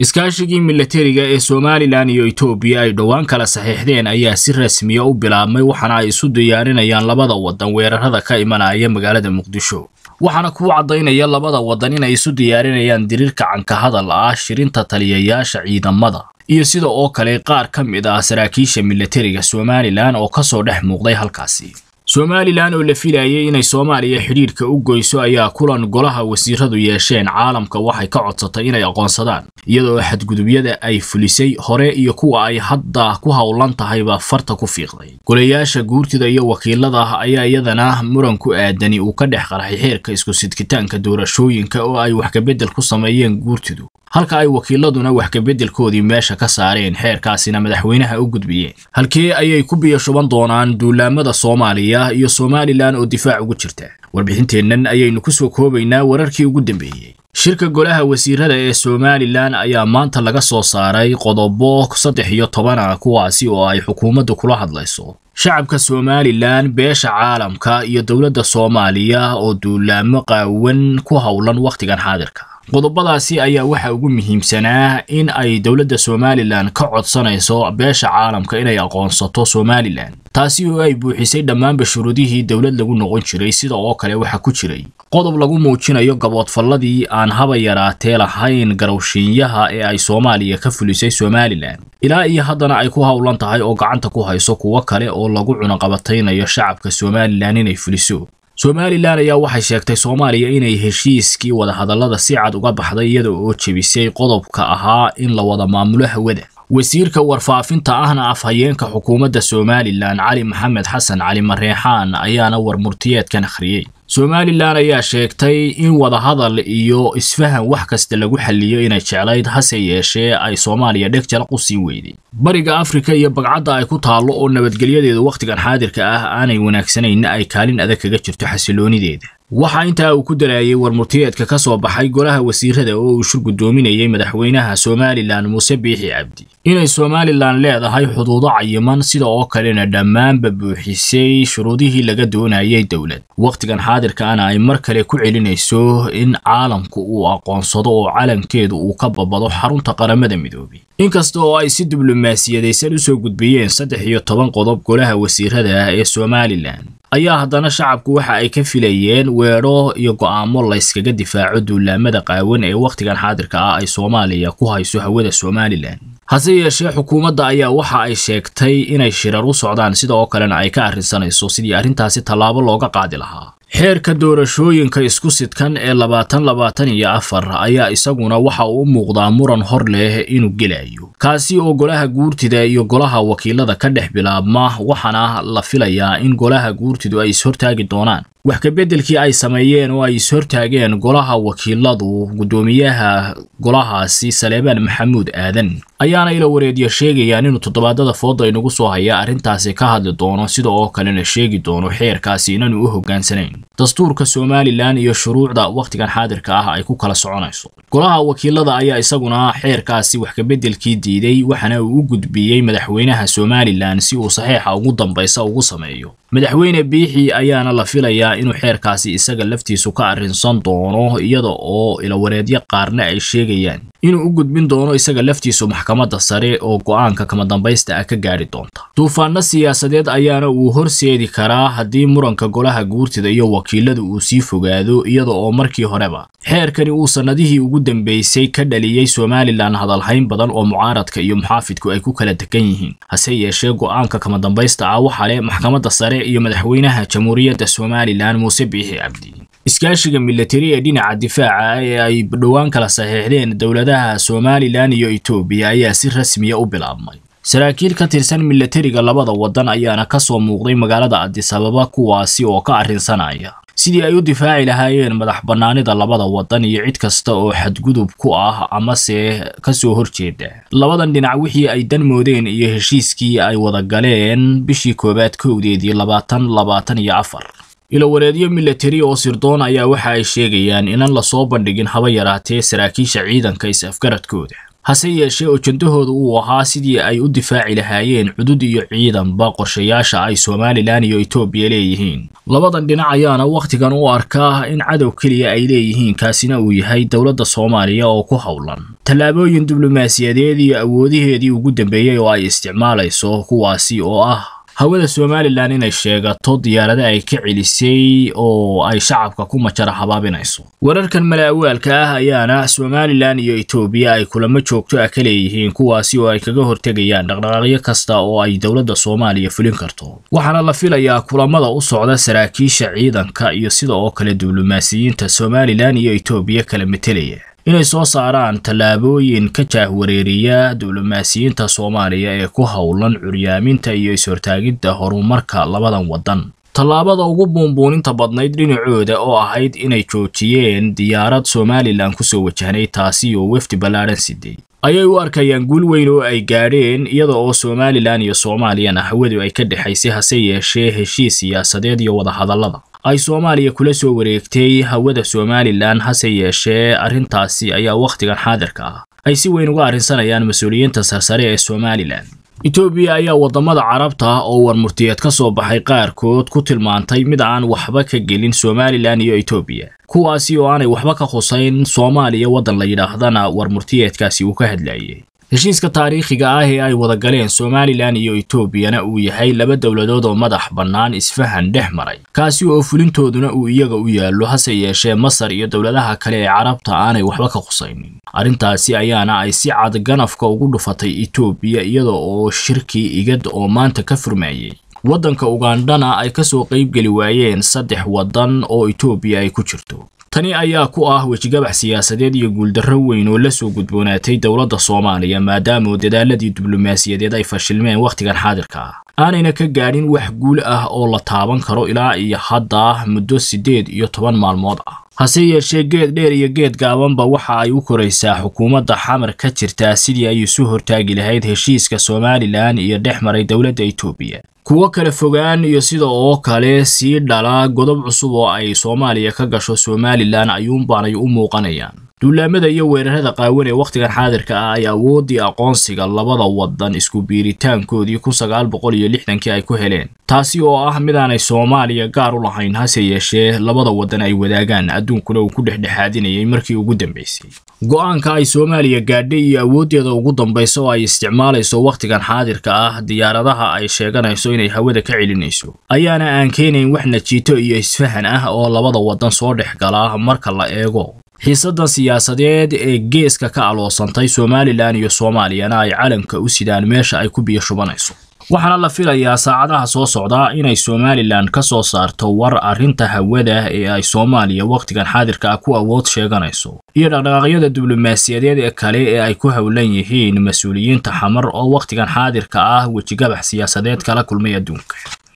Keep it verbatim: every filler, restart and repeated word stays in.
iskaashigii milatariga ee Somaliland iyo Itoobiya ay dhawaan kala saxiixdeen ayaa si rasmi ah u bilaabmay waxana ay isu diyaarinayaan labada wadan weerarada ka imanaya magaalada Mogadishu waxana ku cadeynaya labada wadan inay isu diyaarinayaan dirirka canka hadal ah shirinta taliyayaasha ciidamada iyo sidoo oo kale qaar kamid ah saraakiisha milatariga Somaliland oo ka soo dhex muuqday halkaasii Somaliland oo la filayay inay Soomaaliya xiriirka u goyso ayaa kulan golaha wasiiradu yeesheen caalamka waxay ka codsatay inay aqoonsadaan iyadoo xadgudubyada ay fulisay hore iyo kuwa ay hadda ku hawlan tahayba farta ku fiiqday golayaasha guurtida iyo wakiilada ayaa iyadana muran ku aadani uu ka dhex qaraxay xeerka isku sidkitaanka doorashooyinka oo ay wax ka bedel ku sameeyeen guurtidu halka ay wakiiladuna wax ka bedelkoodii meesha ka saareen xeerkaasina madaxweynaha u gudbiyeen halkii ayay ku biyashaban doonaan duulaamada Soomaaliya iyo Somaliland oo difaac ugu jirta warbixinteennan ayaynu ku soo koobaynaa wararkii ugu dambeeyay shirka golaha wasiirada ee Somaliland ayaa maanta laga soo saaray qodobo saddex iyo toban kuwaasi oo ay xukuumaddu kula hadlayso shacabka Somaliland beesha caalamka iyo dawladda Soomaaliya oo duulaamo qaawan ku hawlan waqtigan haadirka qodobadaasi ayaa waxa ugu muhiimsanaa in ay dawladda Somaliland ka codsanayso beesha caalamka inay aqoonsato Somaliland taasi oo ay buuxisay dhammaan shuruudaha dawlad lagu noqon jiray sida oo kale waxa ku jiray qodob lagu muujinayo gaboodfalladii aan haba yaraatee lahayn garowshiyaha ee ay Soomaaliya ka fulisay Somaliland ilaa iyo haddana ay ku hawlan tahay oo gacanta ku hayso kuwa kale oo lagu cunaqabataynayo shacabka Somaliland inay fuliso Somaliland ayaa waxay sheegtay Soomaaliya inay heshiiskii wada hadallada si cad uga baxday iyadoo oo jabisay qodobka ahaa in la wada maamulo hawada wasiirka warfaafinta ahna afhayeenka xukuumadda Somaliland Cali Maxamed Xasan Cali Mareexaan ayaana war murtiyeedkan akhriyay Somaliland ayaa sheegtay in wada hadal iyo isfahan wax kasta lagu xalliyo inay jecelayd hase yeeshee ay Soomaaliya dhigtay qusii weeyday bariga Afrika iyo baqcada ay ku taalo oo nabadgelyada waqtigan haadirka ah aanay wanaagsanayn ay kaalin adag kaga jirto xasiloonideeda waxa inta uu ku dareeyay warmurtiyeedka ka soo baxay golaha wasiirada oo uu shir gudoominayay madaxweynaha Somaliland Muuse Biixi Cabdi inay Somaliland leedahay xuduudo cayiman sida oo kale dhammaan babuuxisay shuruudaha laga doonayay dawlad waqtigan haadirka ana ay mar kale ku celinayso in caalamku uu aqoonsado oo calankeedu uu ka babado xarunta qaramada midoobay inkasta oo ay si diblomaasiyadeysan u soo gudbiyeen saddex iyo toban qodob golaha wasiirada ee Somaliland ayaa haddana shacabku waxa ay ka filayeen weero iyo go'aamo la iskaga difaaco duulaamada qaawan ee waqtigan haadirka ah ay Soomaaliya ku hayso hawada Somaliland hase yeeshee xukuumadda ayaa waxa ay sheegtay inay shirar u socdaan sidoo kale ay ka arrinsanayso sidii arrintaasi talaabo looga qaadi lahaa xeerka doorashooyinka isku sidkan ee labaatan labaatan iyo afar ayaa isaguna waxa uu muuqdaa muran hor leh inuu gelayo kaasi oo golaha guurtida iyo golaha wakiilada ka dhex bilaabma waxana la filayaa in golaha guurtidu ay ishortaagi doonaan wax ka bedelkii ay sameeyeen oo ay ishortaageen golaha wakiiladu gudoomiyaha golahaasi Saleebaan Maxamuud Aadan ayaana ila wareediyo sheegayaan inuu toddobaadada fooda inagu soo haya arrintaasi ka hadli doono sida oo kalena sheegi doono xeerkaasi inuu u hogaansanayn dastuurka Somaliland iyo shuruucda waqtigan haadirka ah ay ku kala soconayso golaha wakiilada ayaa isaguna xeerkaasi wax ka bedelkii diiday waxana uu u gudbiyay madaxweynaha Somaliland si uu saxiixa ugu dambaysa ugu sameeyo madaxweyne Biixi ayaana la filayaa inuu xeerkaasi isaga laftiisu ka arrinsan doono iyada oo ila wareediyo qaarna ay sheegayaan inuu u gudbin doono isaga laftiisu maxkamadda sare oo go'aanka kama dambaysta ay ka gaari doonto duufaanna siyaasadeed ayaana uu horseedi karaa haddii muranka golaha guurtida iyo wakiiladu uu sii fogaado iyada oo markii horeba xeerkani uu sanadihii ugu dambeysay ka dhaliyay Somaliland hadal hayn badan oo mucaaradka iyo muxaafidku ay ku kala tagan yihiin hase yeeshee go'aanka kama dambaysta ah waxa leh maxkamadda sare iyo madaxweynaha jamhuuriyadda Somaliland Muuse Biixi Cabdi iskaashiga milatari ee dhinaca difaaca ay dhawaan kala saxiixdeen dawladaha Somaliland iyo Itoobiya ayaa si rasmi ah u bilaabmay saraakiil ka tirsan milatariga labada wadan ayaana ka soo muuqday magaalada Addis Ababa kuwaasi oo ka arrinsanaya sidii ay u difaaci lahaayeen madaxbannaanida labada wadan iyo cid kasta oo xadgudub ku ah ama se ka soo horjeeda labadan dhinac wixii ay dan moodeen iyo heshiiskii ay wada galeen bishii koobaad kowdeedii labaatan labaatan iyo afar ila wareediyo milatari oo sirdoon ayaa waxa ay sheegayaan inaan la soo bandhigin haba yaraatee saraakiisha ciidanka is afgaradkooda hase yeeshee ujeedadoodu uu ahaa sidii ay u difaaci lahaayeen xuduud iyo ciidan ba qorshayaasha ay Somaliland iyo Itoobiya leeyihiin labadan dhinac ayaana waqtigan u arkaa in cadow kaliya ay leeyihiin kaasina uu yahay dawladda Soomaaliya oo ku hawlan talaabooyin diblomaasiyadeed iyo awoodiheedii ugu dambeeyay oo ay isticmaalayso kuwaasi oo ah hawada Somaliland inay sheegato diyaarada ay ka cilisay oo ay shacabka ku majara habaabinayso wararkan malaawaalka ah ayaana Somaliland iyo Itoobiya ay kulamo joogto ah kale yihiin kuwaasi oo ay kaga hortagayaan dhaqdhaqaaqyo kasta oo ay dawladda Soomaaliya fulin karto waxaana la filayaa kulamada u socda saraakiisha ciidanka iyo sidoo kale diblomaasiyiinta Somaliland iyo Itoobiya kala metelaya inay soo saaraan talaabooyin ka jahwareeriya diblomaasiyiinta Soomaaliya ee ku hawlan curyaaminta iyo isortaagidda horumarka labadan wadan talaabada ugu buunbuuninta badnayd dhinacooda oo ahayd inay joojiyeen diyaarad Somaliland ku soo wajahnay taasi oo wafdi ballaaran sidii ayay u arkayaan guul weyn oo ay gaareen iyada oo Somaliland iyo Soomaaliyana hawadu ay ka dhaxaysay hase yeeshee heshiis siyaasadeed iyo wada hadallada ay Soomaaliya kula soo wareegtay hawada Somaliland hase yeeshee arintaasi ayaa waqtigan xaadirka ah ay si weyn uga arinsanayaan mas'uuliyiinta sarsare ee Somaliland Itoobiya ayaa wadamada Carabta oo war murtiyeed ka soo baxay qaarkood ku tilmaantay mid aan waxba ka gelin Somaliland iyo Itoobiya kuwaasi oo aanay waxba ka khusayn Soomaaliya wadan la yiraahdana war murtiyeedkaasi uu ka hadlayay heshiiska taariikhiga ah ee ay wada galeen Somaliland iyo Itoobiya uu yahay laba dawladood oo madax bannaan isfahan dhex maray kaasi oo fulintooduna uu iyaga u yaalo hase yeeshee Masar iyo dawladaha kale ee Carabta aanay waxba ka qusaynin arintaasi ayaana ay si cad ganafka ugu dhufatay Itoobiya iyada oo shirki igad oo maanta ka furmayay wadanka Ugandana ay ka soo qayb gali waayeen saddex wadan oo Itoobiya ay ku jirto tani ayaa ku ah wajigabax siyaasadeed iyo guuldarro weyn oo la soo gudboonaatay dawladda Soomaaliya maadaama dadaaladii diblomaasiyadeed ay fashilmeen waqtigan xaadirka ah aanayna ka gaarin wax guul ah oo la taaban karo ilaa iyo hadda muddo sideed iyo toban maalmood ah hase yeeshee geed dheer iyo geed gaabanba waxa ay u koraysaa xukuumadda xamar ka jirta sidii ay isu hortaagi lahayd heshiiska Somaliland iyo dhex maray dawladda Itoobiya kuwa kale fogaan iyo sidoo kale si dhala godob cusub oo ay Soomaaliya ka gasho Somaliland ayuun baanay u muuqanayaan duulaamada iyo weerarada qaawan ee waqtigan xaadirka ah ayaa awoodii aqoonsiga labada wadan isku biiritaankoodii ku sagaal boqol iyo lixdan ay ku heleen taasi oo ah mid aanay Soomaaliya gaar u lahayn hase yeeshee labada wadan ay wadaagaan adduunkuna uu ku dhexdhexaadinayay markii ugu dambeysay go'aanka ay Soomaaliya gaadhay iyo awoodeeda ugu dambeysay oo ay isticmaalayso waqtigan xaadirka ah diyaaradaha ay sheeganayso inay hawada ka celinayso ayaana aan keenayn wax najiito iyo isfahan ah oo labada wadan soo dhexgala marka la eego xiisadda siyaasadeed ee geeska ka aloosantay Somaliland iyo Soomaaliyana ay calanka u sidaan meesha ay ku biyo shubanayso waxaana la filayaa saacadaha soo socda inay Somaliland ka soo saarto war arinta hawada ee ay Soomaaliya waqtigan xaadirka ku awood sheeganayso iyo dhaqdhaqaaqyada diblomaasiyadeed ee kale ee ay ku hawlan yihiin mas'uuliyiinta xamar oo waqtigan xaadirka ah wajigabax siyaasadeed kala kulmay adduunka.